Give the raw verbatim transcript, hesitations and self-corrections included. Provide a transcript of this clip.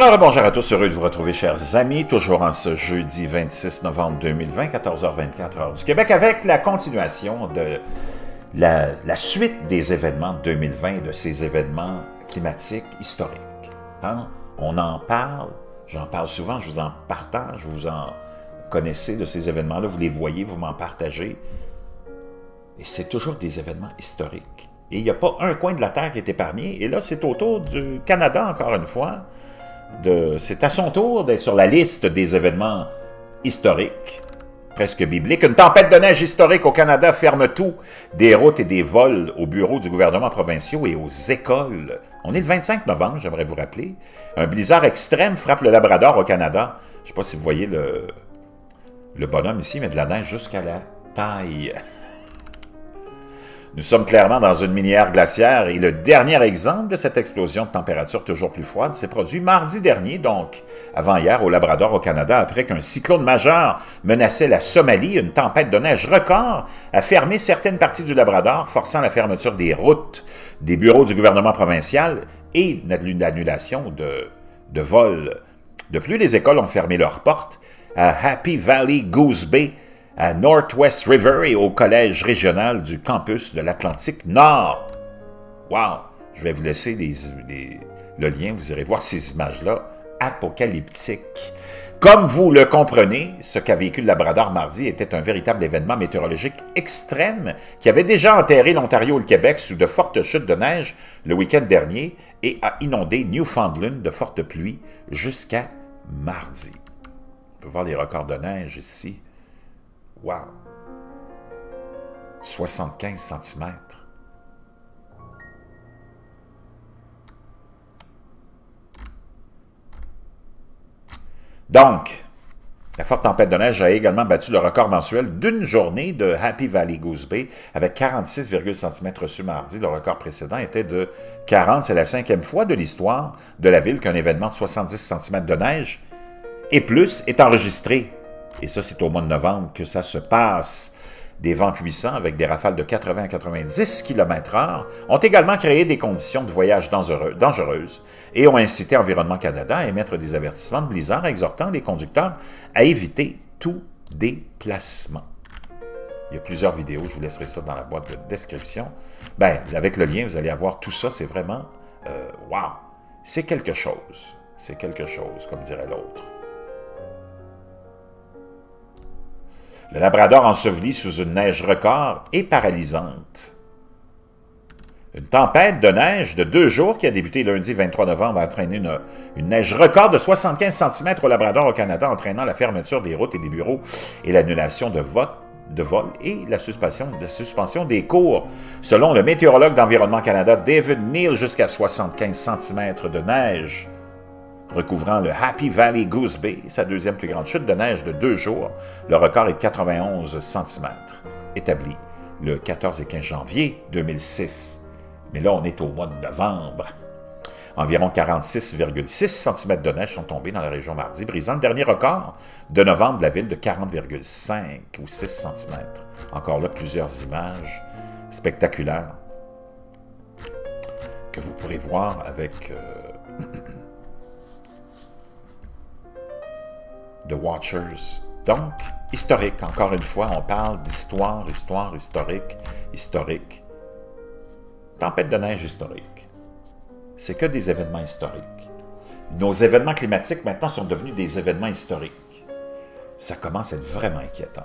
Alors, bonjour à tous, heureux de vous retrouver, chers amis, toujours en ce jeudi vingt-six novembre deux mille vingt, quatorze heures vingt-quatre heure du Québec, avec la continuation de la, la suite des événements de deux mille vingt, de ces événements climatiques historiques. Hein? On en parle, j'en parle souvent, je vous en partage, vous en connaissez de ces événements-là, vous les voyez, vous m'en partagez, et c'est toujours des événements historiques. Et il n'y a pas un coin de la Terre qui est épargné, et là, c'est autour du Canada, encore une fois. C'est à son tour d'être sur la liste des événements historiques, presque bibliques. Une tempête de neige historique au Canada ferme tout, des routes et des vols aux bureaux du gouvernement provincial et aux écoles. On est le vingt-cinq novembre, j'aimerais vous rappeler. Un blizzard extrême frappe le Labrador au Canada. Je ne sais pas si vous voyez le, le bonhomme ici, mais de la neige jusqu'à la taille. Nous sommes clairement dans une mini-ère glaciaire et le dernier exemple de cette explosion de température toujours plus froide s'est produit mardi dernier, donc avant-hier au Labrador au Canada, après qu'un cyclone majeur menaçait la Somalie. Une tempête de neige record a fermé certaines parties du Labrador, forçant la fermeture des routes, des bureaux du gouvernement provincial et l'annulation de, de vols. De plus, les écoles ont fermé leurs portes à Happy Valley Goose Bay, à Northwest River et au collège régional du campus de l'Atlantique Nord. Wow! Je vais vous laisser les, les, le lien, vous irez voir ces images-là apocalyptiques. Comme vous le comprenez, ce qu'a vécu le Labrador mardi était un véritable événement météorologique extrême qui avait déjà enterré l'Ontario et le Québec sous de fortes chutes de neige le week-end dernier et a inondé Newfoundland de fortes pluies jusqu'à mardi. On peut voir les records de neige ici. Wow! soixante-quinze centimètres. Donc, la forte tempête de neige a également battu le record mensuel d'une journée de Happy Valley Goose Bay avec quarante-six virgule cinq centimètres reçus mardi. Le record précédent était de quarante. C'est la cinquième fois de l'histoire de la ville qu'un événement de soixante-dix centimètres de neige et plus est enregistré. Et ça, c'est au mois de novembre que ça se passe. Des vents puissants avec des rafales de quatre-vingts à quatre-vingt-dix kilomètres heure ont également créé des conditions de voyage dangereuses et ont incité Environnement Canada à émettre des avertissements de blizzard exhortant les conducteurs à éviter tout déplacement. Il y a plusieurs vidéos, je vous laisserai ça dans la boîte de description. Ben, avec le lien, vous allez avoir tout ça, c'est vraiment... Euh, wow! C'est quelque chose. C'est quelque chose, comme dirait l'autre. Le Labrador enseveli sous une neige record et paralysante. Une tempête de neige de deux jours qui a débuté lundi vingt-trois novembre a entraîné une, une neige record de soixante-quinze centimètres au Labrador au Canada, entraînant la fermeture des routes et des bureaux et l'annulation de votes, de vols et la suspension, la suspension des cours. Selon le météorologue d'Environnement Canada, David Neil, jusqu'à soixante-quinze centimètres de neige recouvrant le Happy Valley Goose Bay, sa deuxième plus grande chute de neige de deux jours. Le record est de quatre-vingt-onze centimètres, établi le quatorze et quinze janvier deux mille six. Mais là, on est au mois de novembre. Environ quarante-six virgule six centimètres de neige sont tombés dans la région mardi, brisant le dernier record de novembre de la ville de quarante virgule cinq ou six centimètres. Encore là, plusieurs images spectaculaires que vous pourrez voir avec... Euh, The Watchers. Donc, historique. Encore une fois, on parle d'histoire, histoire, historique, historique. Tempête de neige historique. C'est que des événements historiques. Nos événements climatiques, maintenant, sont devenus des événements historiques. Ça commence à être vraiment inquiétant.